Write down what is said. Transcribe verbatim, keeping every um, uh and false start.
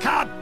God